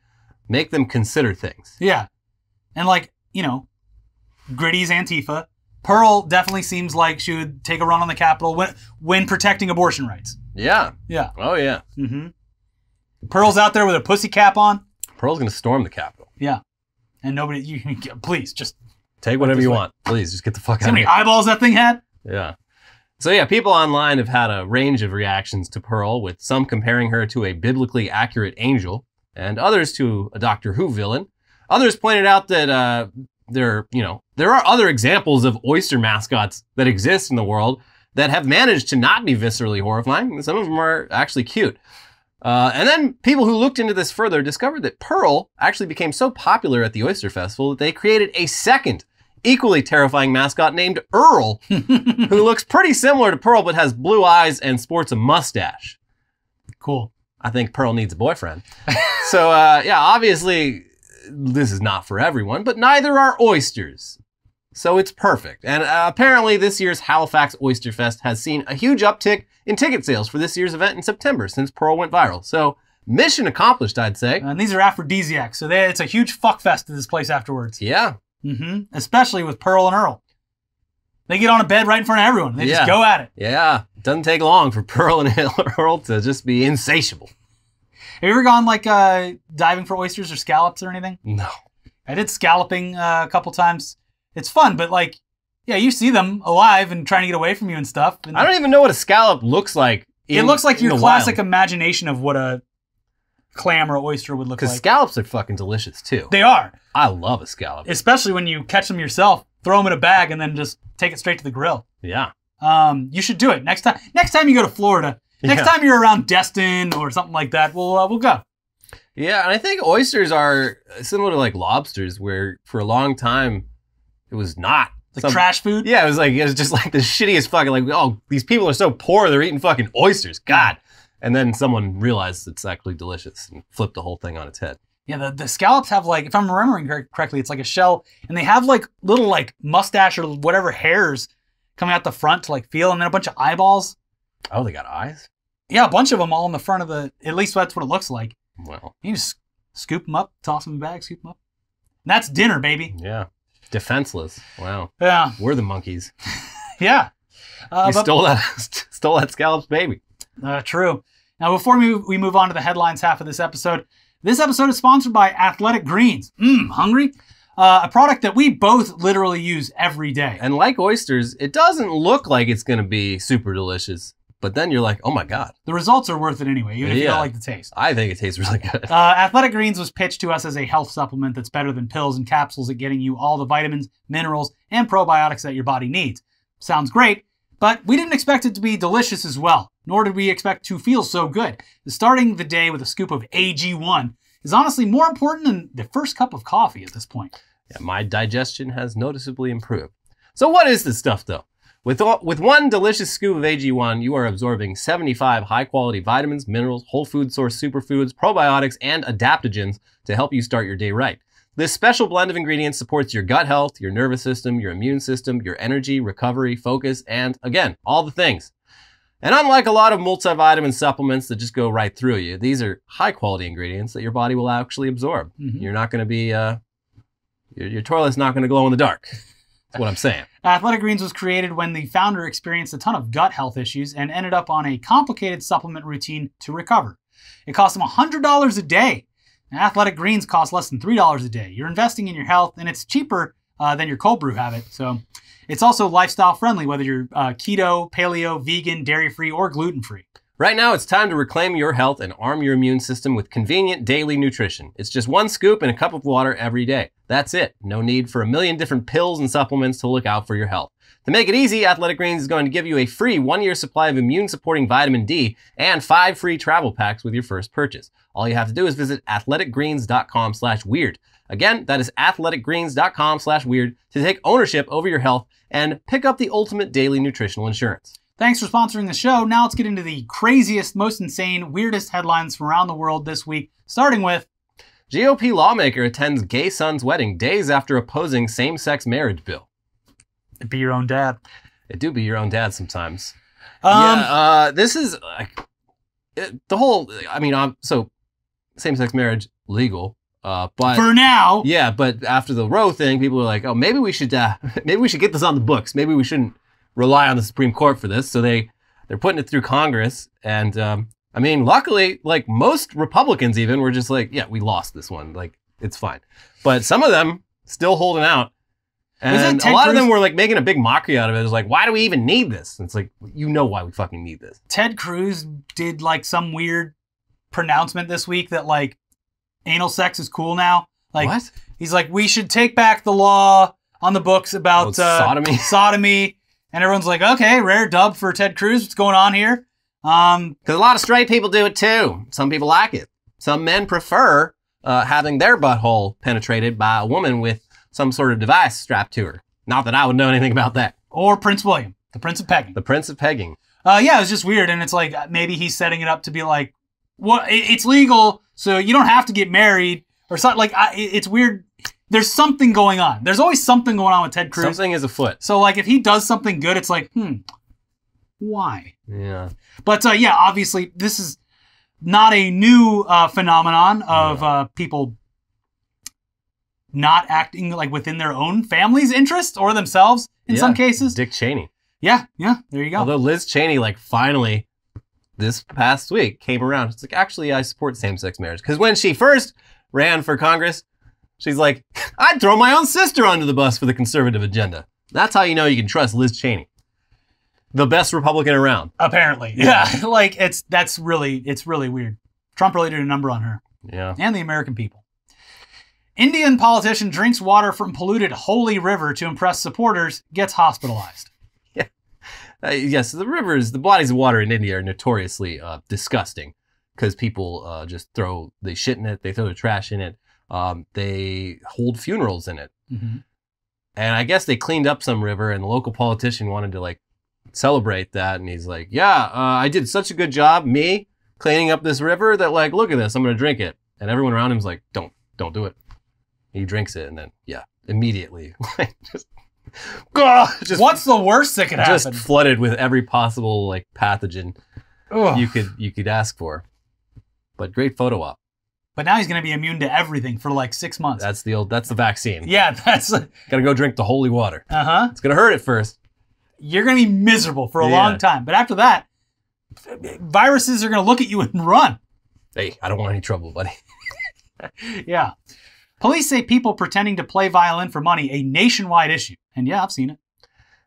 make them consider things. Yeah. And like, you know, gritty's Antifa. Pearl definitely seems like she would take a run on the Capitol when protecting abortion rights. Yeah. Yeah. Oh, yeah. Mm-hmm. Pearl's out there with her pussy cap on. Pearl's going to storm the Capitol. Yeah. And nobody, please, just take whatever you want. Please, just get the fuck out of here. See how many eyeballs that thing had? Yeah. So, yeah, people online have had a range of reactions to Pearl, with some comparing her to a biblically accurate angel, and others to a Doctor Who villain. Others pointed out that, there are other examples of oyster mascots that exist in the world that have managed to not be viscerally horrifying. Some of them are actually cute. And then people who looked into this further discovered that Pearl actually became so popular at the Oyster Festival that they created a second equally terrifying mascot named Earl, who looks pretty similar to Pearl but has blue eyes and sports a mustache. Cool. I think Pearl needs a boyfriend. So, yeah, obviously, this is not for everyone, but neither are oysters. So it's perfect. And apparently this year's Halifax Oyster Fest has seen a huge uptick in ticket sales for this year's event in September since Pearl went viral. So mission accomplished, I'd say. And these are aphrodisiacs, so it's a huge fuck fest at this place afterwards. Yeah. Mm-hmm. Especially with Pearl and Earl. They get on a bed right in front of everyone. They just go at it. Yeah. It doesn't take long for Pearl and Earl to just be insatiable. Have you ever gone like diving for oysters or scallops or anything? No. I did scalloping a couple times. It's fun, but like, yeah, you see them alive and trying to get away from you and stuff. And I don't even know what a scallop looks like. It looks like your classic imagination of what a clam or oyster would look like. Because scallops are fucking delicious too. They are. I love a scallop. Especially when you catch them yourself, throw them in a bag, and then just take it straight to the grill. Yeah. You should do it next time. Next time you go to Florida, next time you're around Destin or something like that, we'll go. Yeah, and I think oysters are similar to like lobsters, where for a long time it was not. Like trash food? Yeah, it was just like the shittiest fucking, like, oh, these people are so poor, they're eating fucking oysters, God. And then someone realized it's actually delicious and flipped the whole thing on its head. Yeah, the scallops have like, if I'm remembering correctly, it's like a shell, and they have like little like mustache or whatever hairs coming out the front to like feel, and then a bunch of eyeballs. Oh, they got eyes? Yeah, a bunch of them all in the front of the, at least that's what it looks like. Wow. You just scoop them up, toss them in a bag, scoop them up. And that's dinner, baby. Yeah. Defenseless. Wow. Yeah. We're the monkeys. Yeah. We stole that scallop's baby. True. Now, before we move on to the headlines half of this episode is sponsored by Athletic Greens. Hungry? A product that we both literally use every day. And like oysters, it doesn't look like it's going to be super delicious. But then you're like, oh my God. The results are worth it anyway, even if you don't like the taste. I think it tastes really good. Athletic Greens was pitched to us as a health supplement that's better than pills and capsules at getting you all the vitamins, minerals, and probiotics that your body needs. Sounds great, but we didn't expect it to be delicious as well, nor did we expect to feel so good. Starting the day with a scoop of AG1 is honestly more important than the first cup of coffee at this point. Yeah, my digestion has noticeably improved. So what is this stuff though? With one delicious scoop of AG1, you are absorbing 75 high-quality vitamins, minerals, whole food source superfoods, probiotics, and adaptogens to help you start your day right. This special blend of ingredients supports your gut health, your nervous system, your immune system, your energy, recovery, focus, and again, all the things. And unlike a lot of multivitamin supplements that just go right through you, these are high-quality ingredients that your body will actually absorb. You're not going to be, your toilet's not going to glow in the dark. That's what I'm saying. Athletic Greens was created when the founder experienced a ton of gut health issues and ended up on a complicated supplement routine to recover. It cost him $100 a day. And Athletic Greens cost less than $3 a day. You're investing in your health, and it's cheaper than your cold brew habit. So it's also lifestyle friendly, whether you're keto, paleo, vegan, dairy-free, or gluten-free. Right now, it's time to reclaim your health and arm your immune system with convenient daily nutrition. It's just one scoop and a cup of water every day. That's it. No need for a million different pills and supplements to look out for your health. To make it easy, Athletic Greens is going to give you a free one-year supply of immune-supporting vitamin D and 5 free travel packs with your first purchase. All you have to do is visit athleticgreens.com/weird. Again, that is athleticgreens.com/weird to take ownership over your health and pick up the ultimate daily nutritional insurance. Thanks for sponsoring the show. Now let's get into the craziest, most insane, weirdest headlines from around the world this week, starting with GOP lawmaker attends gay son's wedding days after opposing same-sex marriage bill. It'd be your own dad. It do be your own dad sometimes. This is the whole, I mean, so same-sex marriage, legal. But for now. Yeah, but after the Roe thing, people were like, oh, maybe we should get this on the books. Maybe we shouldn't rely on the Supreme Court for this, so they're putting it through Congress, and I mean, luckily, like most Republicans even were just like, yeah, we lost this one, like it's fine. But some of them still holding out, and a lot of them were like making a big mockery out of it. It was like, why do we even need this? And it's like, you know why we fucking need this. Ted Cruz did like some weird pronouncement this week that like anal sex is cool now. Like what? He's like, we should take back the law on the books about sodomy. And everyone's like, okay, rare dub for Ted Cruz. What's going on here? Because a lot of straight people do it too. Some people like it. Some men prefer having their butthole penetrated by a woman with some sort of device strapped to her. Not that I would know anything about that. Or Prince William, the Prince of Pegging. The Prince of Pegging. Yeah, it's just weird. And it's like, maybe he's setting it up to be like, well, it's legal, so you don't have to get married or something. Like, it's weird. there's something going on. There's always something going on with Ted Cruz. Something is afoot. So like if he does something good, it's like, why? Yeah. But yeah, obviously this is not a new phenomenon of people not acting like within their own family's interest or themselves in some cases. Dick Cheney. Yeah, yeah, there you go. Although Liz Cheney, like, finally, this past week came around. It's like, actually, I support same-sex marriage. Because when she first ran for Congress, she's like, I'd throw my own sister under the bus for the conservative agenda. That's how you know you can trust Liz Cheney. The best Republican around. Apparently. Yeah. Like, it's really weird. Trump really did a number on her. Yeah. And the American people. Indian politician drinks water from polluted holy river to impress supporters, gets hospitalized. Yeah. Yes, the rivers, the bodies of water in India are notoriously disgusting because people just throw the shit in it. They throw the trash in it. They hold funerals in it. Mm-hmm. And I guess they cleaned up some river and the local politician wanted to, like, celebrate that, and he's like, yeah, I did such a good job, me, cleaning up this river that, like, look at this, I'm gonna drink it. And everyone around him's like, don't do it. He drinks it, and then, yeah, immediately, like, just what's the worst that could happen? Just flooded with every possible, like, pathogen you could ask for. But great photo op. But now he's gonna be immune to everything for like 6 months. That's the old, that's the vaccine. Yeah, that's gotta go drink the holy water. Uh-huh. It's gonna hurt at first. You're going to be miserable for a long time. But after that, viruses are going to look at you and run. Hey, I don't want any trouble, buddy. Yeah. Police say people pretending to play violin for money, a nationwide issue. And yeah, I've seen it.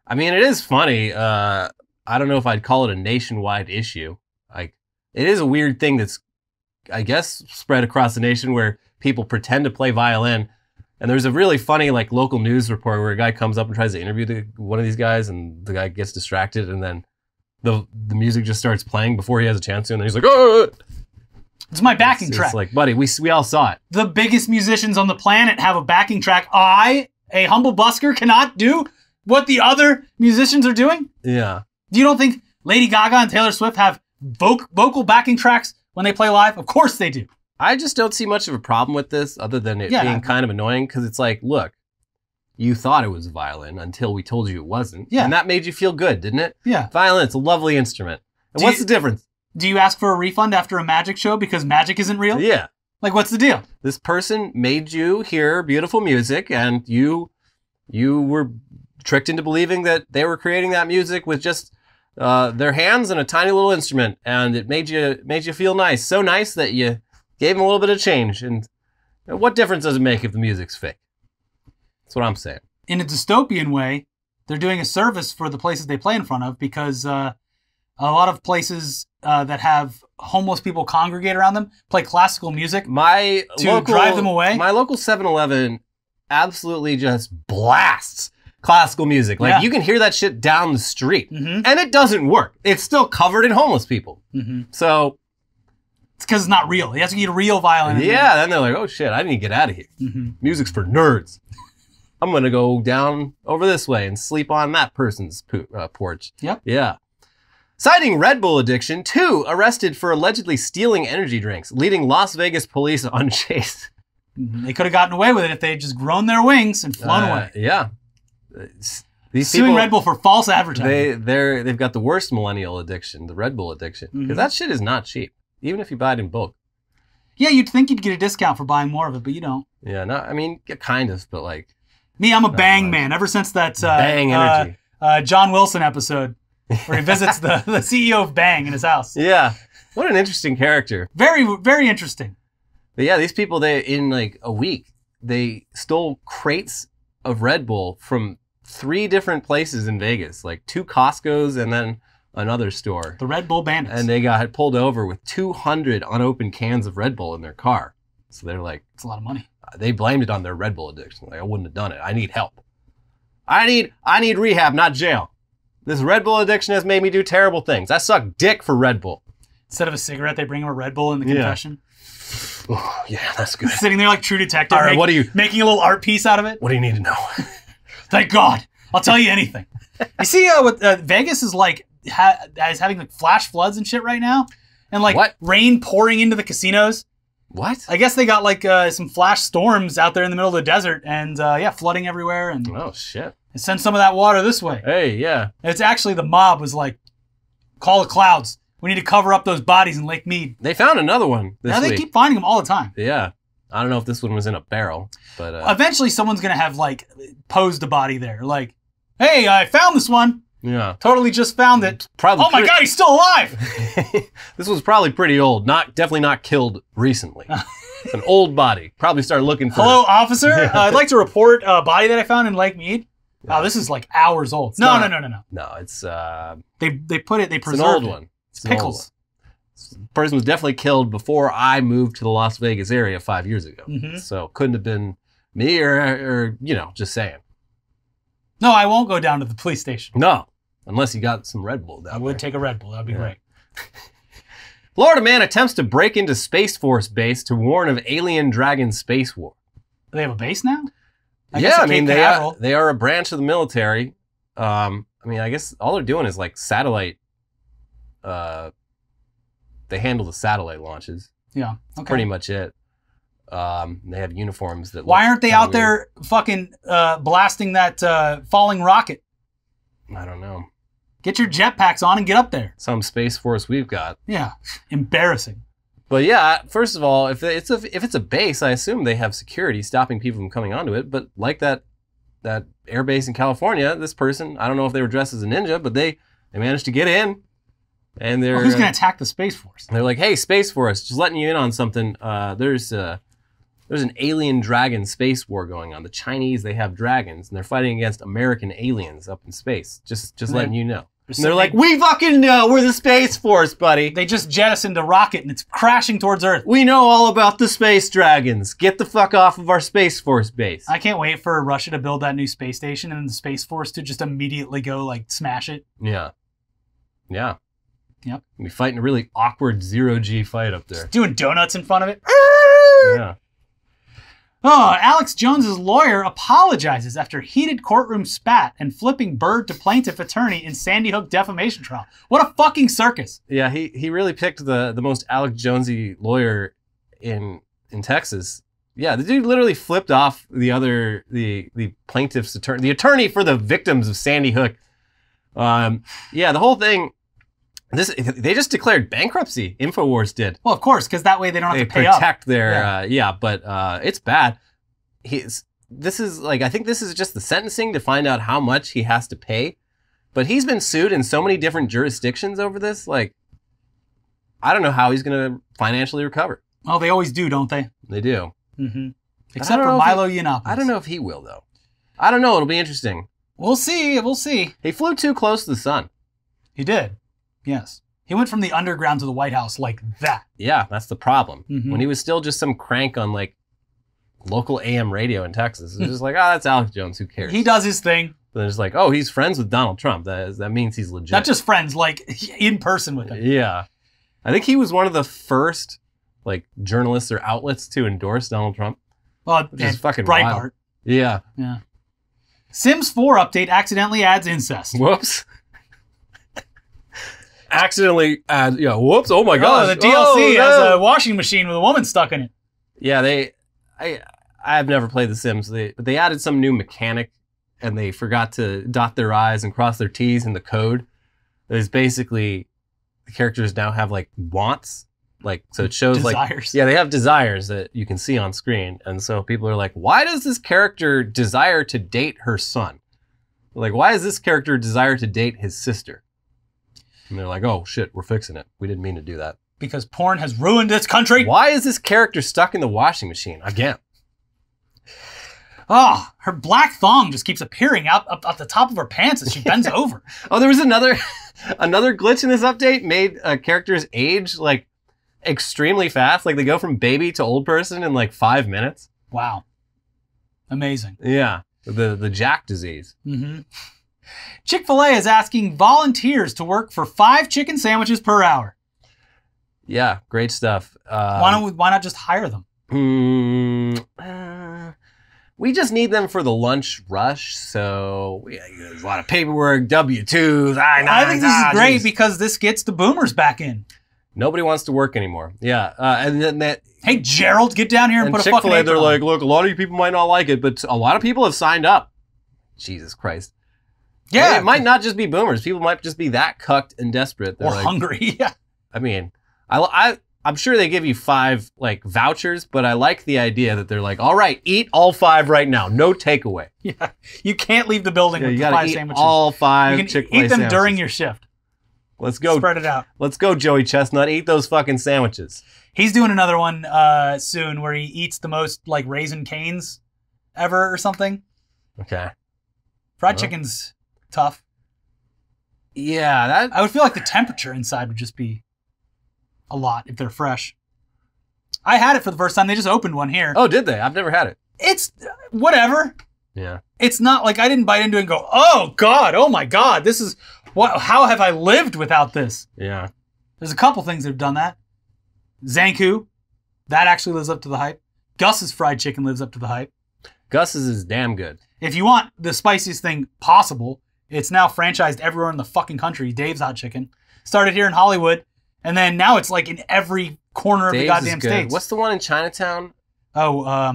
I mean, it is funny. I don't know if I'd call it a nationwide issue. Like, it is a weird thing that's, I guess, spread across the nation where people pretend to play violin. And there's a really funny, like, local news report where a guy comes up and tries to interview one of these guys, and the guy gets distracted, and then the music just starts playing before he has a chance to, and then he's like, oh! It's my backing track. It's like, buddy, we all saw it. The biggest musicians on the planet have a backing track. I, a humble busker, cannot do what the other musicians are doing? Yeah. You don't think Lady Gaga and Taylor Swift have vocal backing tracks when they play live? Of course they do. I just don't see much of a problem with this other than it being kind of annoying, because it's like, look, you thought it was a violin until we told you it wasn't. Yeah. And that made you feel good, didn't it? Yeah. Violin's a lovely instrument. And what's the difference? Do you ask for a refund after a magic show because magic isn't real? Yeah. Like, what's the deal? This person made you hear beautiful music, and you were tricked into believing that they were creating that music with just their hands and a tiny little instrument, and it made you feel nice. So nice that you gave him a little bit of change, and what difference does it make if the music's fake? That's what I'm saying. In a dystopian way, they're doing a service for the places they play in front of, because a lot of places that have homeless people congregate around them play classical music drive them away. My local 7-Eleven absolutely just blasts classical music. Like, you can hear that shit down the street, and it doesn't work. It's still covered in homeless people. So... it's because it's not real. You have to get a real violin. Yeah, then they're like, oh shit, I need to get out of here. Music's for nerds. I'm going to go down over this way and sleep on that person's porch. Yep. Yeah. Citing Red Bull addiction, 2 arrested for allegedly stealing energy drinks, leading Las Vegas police on chase. They could have gotten away with it if they had just grown their wings and flown away. Yeah. These suing people, Red Bull for false advertising. They've got the worst millennial addiction, the Red Bull addiction, because that shit is not cheap. Even if you buy it in bulk. Yeah, you'd think you'd get a discount for buying more of it, but you don't. Yeah, no, I mean, kind of, but like... me, I'm a bang man. Ever since that bang energy. John Wilson episode where he visits the CEO of Bang in his house. Yeah, what an interesting character. Very, very interesting. But yeah, these people, they in like a week, they stole crates of Red Bull from 3 different places in Vegas. Like 2 Costco's and then... another store. The Red Bull Bandits. And they got pulled over with 200 unopened cans of Red Bull in their car. So they're like... it's a lot of money. They blamed it on their Red Bull addiction. Like, I wouldn't have done it. I need help. I need rehab, not jail. This Red Bull addiction has made me do terrible things. I suck dick for Red Bull. Instead of a cigarette, they bring him a Red Bull in the confession. Oh, yeah, that's good. Sitting there like True Detective. All right, making a little art piece out of it. What do you need to know? Thank God. I'll tell you anything. You see, Vegas is like... is having like flash floods and shit right now, and like rain pouring into the casinos. What? I guess they got like some flash storms out there in the middle of the desert, and yeah, flooding everywhere. And oh shit! And send some of that water this way. Hey, yeah. And it's actually the mob was like, call the clouds. We need to cover up those bodies in Lake Mead. They found another one this week. They keep finding them all the time. Yeah. I don't know if this one was in a barrel, but... eventually someone's going to have, like, posed a body there. Like, hey, I found this one. Yeah. Totally just found it. Probably. Oh, my God, he's still alive. This was probably pretty old. Definitely not killed recently. It's an old body. Probably started looking for... Hello, officer. I'd like to report a body that I found in Lake Mead. Wow, this is, like, hours old. It's no, it's... They preserved it. It's an old one. It's pickles. This person was definitely killed before I moved to the Las Vegas area 5 years ago. Mm-hmm. So couldn't have been me or, you know, just saying. No, I won't go down to the police station. No, unless you got some Red Bull down there. I would take a Red Bull. That would be great. Florida man attempts to break into Space Force base to warn of alien dragon space war. They have a base now? Yeah, I mean, they are a branch of the military. I mean, I guess all they're doing is like satellite... they handle the satellite launches. Yeah, okay. That's pretty much it. They have uniforms that... Why aren't they out there fucking blasting that falling rocket? I don't know. Get your jetpacks on and get up there. Some Space Force we've got. Yeah, embarrassing. But yeah, first of all, if it's a base, I assume they have security stopping people from coming onto it. But like that air base in California, this person, I don't know if they were dressed as a ninja, but they managed to get in. And they're who's gonna attack the Space Force? They're like, hey, Space Force, just letting you in on something. There's an alien dragon space war going on. The Chinese, they have dragons, and they're fighting against American aliens up in space. Just letting you know. And they're like, we fucking know. We're the Space Force, buddy. They just jettisoned a rocket, and it's crashing towards Earth. We know all about the space dragons. Get the fuck off of our Space Force base. I can't wait for Russia to build that new space station, and the Space Force to just immediately go like smash it. Yeah. Yeah. Yep. We're fighting a really awkward zero-G fight up there. Just doing donuts in front of it. Yeah. Oh, Alex Jones's lawyer apologizes after heated courtroom spat and flipping bird to plaintiff attorney in Sandy Hook defamation trial. What a fucking circus. Yeah, he really picked the most Alex Jonesy lawyer in Texas. Yeah, the dude literally flipped off the plaintiff's attorney, the attorney for the victims of Sandy Hook. Yeah, the whole thing. They just declared bankruptcy. InfoWars did. Well, of course, because that way they don't have to pay up. They protect their... Yeah, but it's bad. This is like... I think this is just the sentencing to find out how much he has to pay. But he's been sued in so many different jurisdictions over this. Like, I don't know how he's going to financially recover. Well, they always do, don't they? They do. Mm-hmm. Except for Milo Yiannopoulos. I don't know if he will, though. I don't know. It'll be interesting. We'll see. We'll see. He flew too close to the sun. He did. Yes. He went from the underground to the White House like that. Yeah, that's the problem. Mm-hmm. When he was still just some crank on like local AM radio in Texas, it was just like, oh, that's Alex Jones, who cares? He does his thing. But they're just like, oh, he's friends with Donald Trump. That means he's legit. Not just friends, like in person with him. Yeah. I think he was one of the first like journalists or outlets to endorse Donald Trump. Well, which is fucking Breitbart. Wild. Yeah. Yeah. Sims 4 update accidentally adds incest. Whoops. Accidentally, yeah, whoops, oh my gosh. Oh, the DLC has a washing machine with a woman stuck in it. Yeah, I've never played The Sims, but they added some new mechanic, and they forgot to dot their I's and cross their T's in the code. There's basically, the characters now have like wants, like, so it shows desires. Like, yeah, they have desires that you can see on screen. And so people are like, why does this character desire to date her son? Like, why does this character desire to date his sister? And they're like, oh, shit, we're fixing it. We didn't mean to do that. Because porn has ruined this country. Why is this character stuck in the washing machine again? Oh, her black thong just keeps appearing up the top of her pants as she bends over. Oh, there was another glitch in this update. Made characters age, like, extremely fast. Like, they go from baby to old person in, like, 5 minutes. Wow. Amazing. Yeah. The Jack disease. Mm-hmm. Chick-fil-A is asking volunteers to work for 5 chicken sandwiches per hour. Yeah, great stuff. Why not just hire them? We just need them for the lunch rush, so there's a lot of paperwork, W-2s, I-9s. I think this is great because this gets the boomers back in. Nobody wants to work anymore. Yeah, and then that. Hey, Gerald, get down here and put a fucking apron on. They're like, look, a lot of you people might not like it, but a lot of people have signed up. Jesus Christ. Yeah, I mean, it might not just be boomers. People might just be that cucked and desperate. They're or like, hungry. Yeah. I mean, I'm sure they give you 5 like vouchers, but I like the idea that they're like, all right, eat all 5 right now, no takeaway. Yeah, you can't leave the building with the 5 eat sandwiches. All 5 Chick-fil-A sandwiches. You can eat them sandwiches. During your shift. Let's go. Spread it out. Let's go, Joey Chestnut. Eat those fucking sandwiches. He's doing another one soon where he eats the most like Raisin Canes ever or something. Okay. Fried chicken's tough. Yeah, that I would feel like the temperature inside would just be a lot if they're fresh. I had it for the first time. They just opened one here. Oh, did they? I've never had it. It's whatever. Yeah. It's not like I didn't bite into it and go, oh God, oh my God, this is what? How have I lived without this? Yeah. There's a couple things that have done that. Zanku, that actually lives up to the hype. Gus's fried chicken lives up to the hype. Gus's is damn good. If you want the spiciest thing possible, it's now franchised everywhere in the fucking country. Dave's Hot Chicken. Started here in Hollywood, and then now it's like in every corner of the goddamn state. What's the one in Chinatown? Oh, I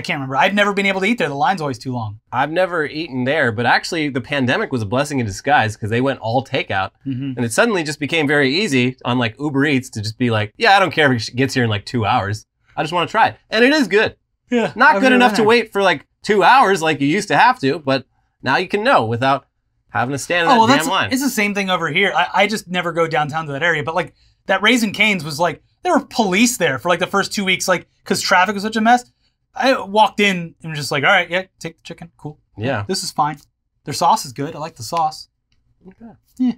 can't remember. I've never been able to eat there. The line's always too long. I've never eaten there, but actually the pandemic was a blessing in disguise because they went all takeout. Mm-hmm. And it suddenly just became very easy on like Uber Eats to just be like, yeah, I don't care if it gets here in like 2 hours. I just want to try it. And it is good. Yeah. Not good enough to wait for like 2 hours like you used to have to, but now you can know without having to stand in that damn line. It's the same thing over here. I just never go downtown to that area, but like that Raising Cane's was like, there were police there for like the first 2 weeks, like, because traffic was such a mess. I walked in and was just like, all right, yeah, take the chicken. Cool. Yeah. This is fine. Their sauce is good. I like the sauce. Okay. Yeah.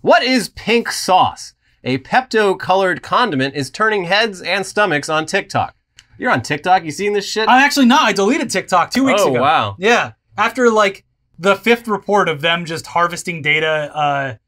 What is pink sauce? A Pepto-colored condiment is turning heads and stomachs on TikTok. You're on TikTok? You seen this shit? I'm actually not. I deleted TikTok 2 weeks ago. Oh, wow. Yeah. After like the 5th report of them just harvesting data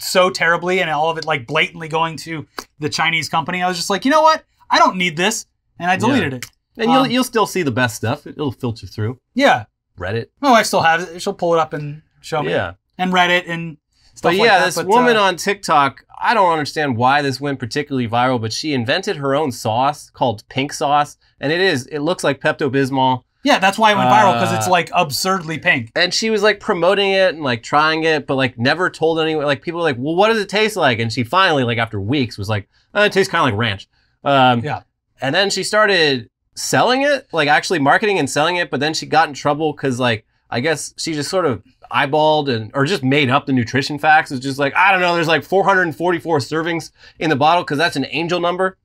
so terribly and all of it like blatantly going to the Chinese company, I was just like, you know what? I don't need this. And I deleted it. And you'll still see the best stuff. It'll filter through. Yeah. Reddit. My wife still has it. She'll pull it up and show me. Yeah. And Reddit and stuff like that. But yeah, this woman on TikTok, I don't understand why this went particularly viral, but she invented her own sauce called pink sauce. And it looks like Pepto-Bismol. Yeah, that's why it went viral, because it's like absurdly pink. And she was like promoting it and like trying it, but like never told anyone. Like people were like, well, what does it taste like? And she finally, like after weeks, was like, oh, it tastes kind of like ranch. Yeah. And then she started selling it, like actually marketing and selling it, but then she got in trouble because like, I guess she just sort of eyeballed or just made up the nutrition facts. It's just like, I don't know, there's like 444 servings in the bottle because that's an angel number.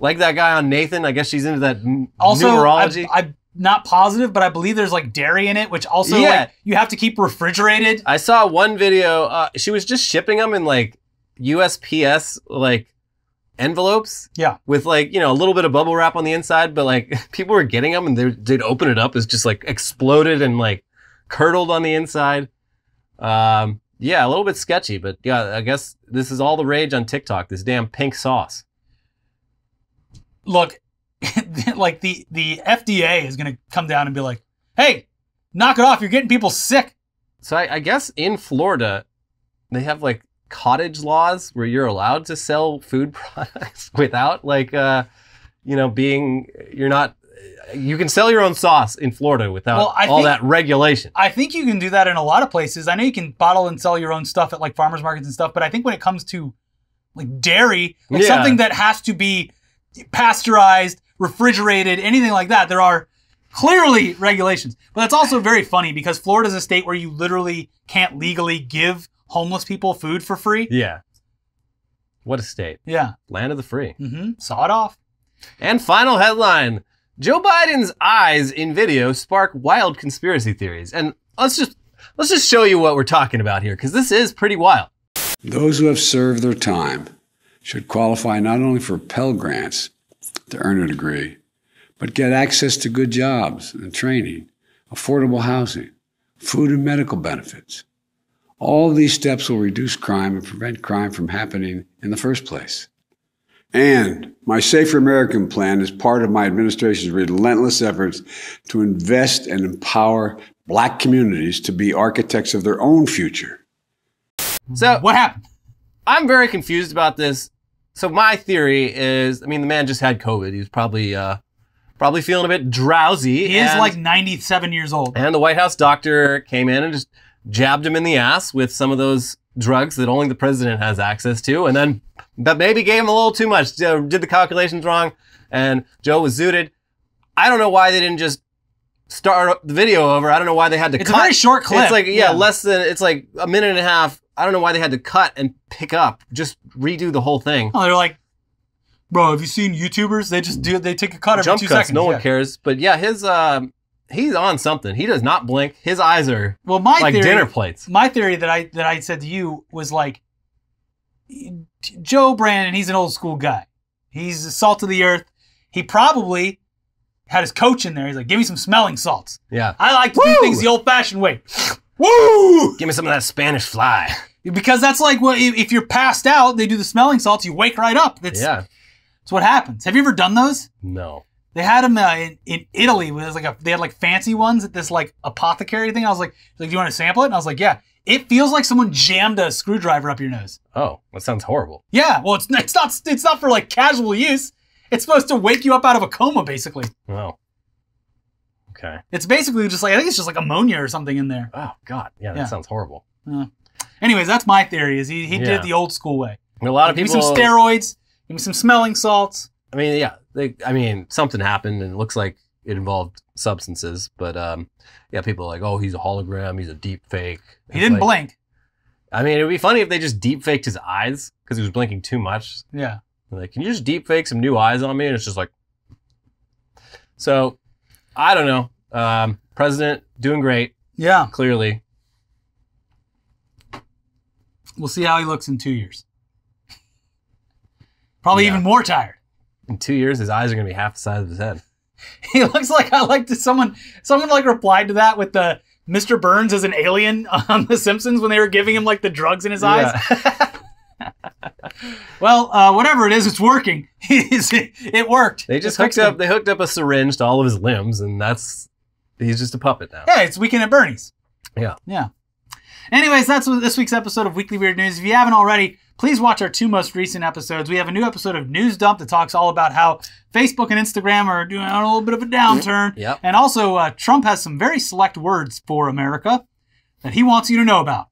Like that guy on Nathan, I guess she's into that numerology. I'm not positive, but I believe there's like dairy in it, which also like, you have to keep refrigerated. I saw one video, she was just shipping them in like USPS, like, envelopes, yeah, with like, you know, a little bit of bubble wrap on the inside, but like people were getting them and they'd open it up, it's just like exploded and like curdled on the inside. Yeah, a little bit sketchy, but yeah, I guess this is all the rage on TikTok, this damn pink sauce. Look, like the FDA is gonna come down and be like, hey, knock it off, you're getting people sick. So I guess in Florida they have like cottage laws where you're allowed to sell food products without like, you know, being, you're not, you can sell your own sauce in Florida without that regulation. I think you can do that in a lot of places. I know you can bottle and sell your own stuff at like farmers markets and stuff, but I think when it comes to like dairy, like something that has to be pasteurized, refrigerated, anything like that, there are clearly regulations. But that's also very funny because Florida is a state where you literally can't legally give homeless people food for free. Yeah. What a state. Yeah. Land of the free. Mm-hmm. Saw it off. And final headline. Joe Biden's eyes in video spark wild conspiracy theories. And let's just show you what we're talking about here, because this is pretty wild. Those who have served their time should qualify not only for Pell Grants to earn a degree, but get access to good jobs and training, affordable housing, food and medical benefits. All of these steps will reduce crime and prevent crime from happening in the first place. And my Safer American plan is part of my administration's relentless efforts to invest and empower Black communities to be architects of their own future. So what happened? I'm very confused about this. So my theory is, I mean, the man just had COVID. He was probably probably feeling a bit drowsy. He is like 97 years old. And the White House doctor came in and just jabbed him in the ass with some of those drugs that only the president has access to. And then that maybe gave him a little too much. Did the calculations wrong. And Joe was zooted. I don't know why they didn't just start the video over. I don't know why they had to cut. It's a very short clip. It's like, yeah, less than, it's like a minute and a half. I don't know why they had to cut and pick up, just redo the whole thing. Oh, they're like, bro, have you seen YouTubers? They just do, they take a cut every 2 seconds. Jump cuts, no one cares. But yeah, his, he's on something. He does not blink. His eyes are like dinner plates. My theory that I said to you was like, Joe Brandon, he's an old school guy. He's the salt of the earth. He probably had his coach in there. He's like, give me some smelling salts. Yeah. I like to do things the old fashioned way. Woo! Give me some of that Spanish fly. Because that's like, well, if you're passed out, they do the smelling salts, you wake right up. That's, yeah. That's what happens. Have you ever done those? No. They had them in Italy. Where it was like a, they had like fancy ones at this like apothecary thing. I was like, do you want to sample it? And I was like, yeah. It feels like someone jammed a screwdriver up your nose. Oh, that sounds horrible. Yeah. Well, it's not for like casual use. It's supposed to wake you up out of a coma, basically. Wow. Okay. It's basically just like, I think it's just like ammonia or something in there. Oh, God. Yeah, that sounds horrible. Anyways, that's my theory, is he did it the old school way. I mean, a lot of people... Give me some steroids. Give me some smelling salts. I mean, yeah. I mean, something happened, and it looks like it involved substances. But, yeah, people are like, oh, he's a hologram. He's a deep fake. He didn't blink. I mean, it would be funny if they just deep faked his eyes because he was blinking too much. Yeah. Like, can you just deep fake some new eyes on me? And it's just like, so I don't know. President doing great. Yeah. Clearly. We'll see how he looks in 2 years. Probably even more tired. In 2 years, his eyes are going to be half the size of his head. He looks like, I like to, someone like replied to that with the Mr. Burns as an alien on The Simpsons when they were giving him like the drugs in his eyes. Well, whatever it is, it's working. It worked. They just hooked up a syringe to all of his limbs, and that's, he's just a puppet now. Yeah, it's Weekend at Bernie's. Yeah. Yeah. Anyways, that's this week's episode of Weekly Weird News. If you haven't already, please watch our 2 most recent episodes. We have a new episode of News Dump that talks all about how Facebook and Instagram are doing a little bit of a downturn. Yep. And also, Trump has some very select words for America that he wants you to know about.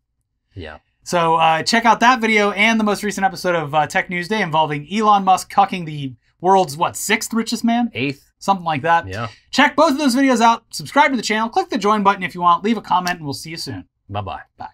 Yeah. So check out that video and the most recent episode of Tech News Day involving Elon Musk cucking the world's, what, 6th richest man? 8th. Something like that. Yeah. Check both of those videos out. Subscribe to the channel. Click the join button if you want. Leave a comment, and we'll see you soon. Bye-bye. Bye.